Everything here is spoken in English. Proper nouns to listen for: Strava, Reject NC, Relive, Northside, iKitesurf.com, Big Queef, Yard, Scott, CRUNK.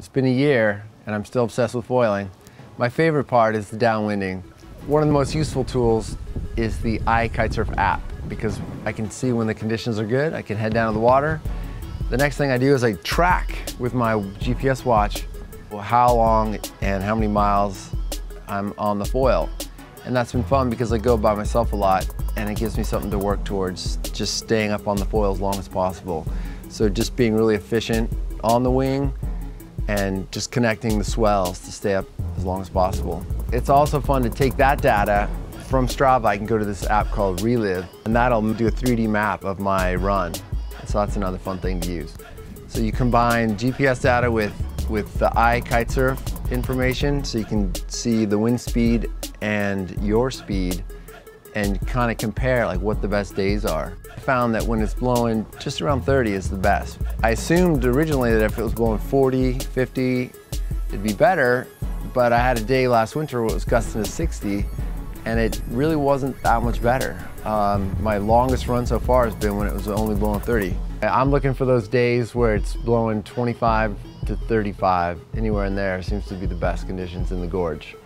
It's been a year and I'm still obsessed with foiling. My favorite part is the downwinding. One of the most useful tools is the iKitesurf app because I can see when the conditions are good. I can head down to the water. The next thing I do is I track with my GPS watch how long and how many miles I'm on the foil. And that's been fun because I go by myself a lot and it gives me something to work towards, just staying up on the foil as long as possible. So just being really efficient on the wing and just connecting the swells to stay up as long as possible. It's also fun to take that data from Strava. I can go to this app called Relive and that'll do a 3D map of my run. So that's another fun thing to use. So you combine GPS data with the iKitesurf information so you can see the wind speed and your speed and kind of compare like what the best days are. I found that when it's blowing just around 30 is the best. I assumed originally that if it was blowing 40, 50, it'd be better, but I had a day last winter where it was gusting to 60 and it really wasn't that much better. My longest run so far has been when it was only blowing 30. I'm looking for those days where it's blowing 25 to 35, anywhere in there seems to be the best conditions in the gorge.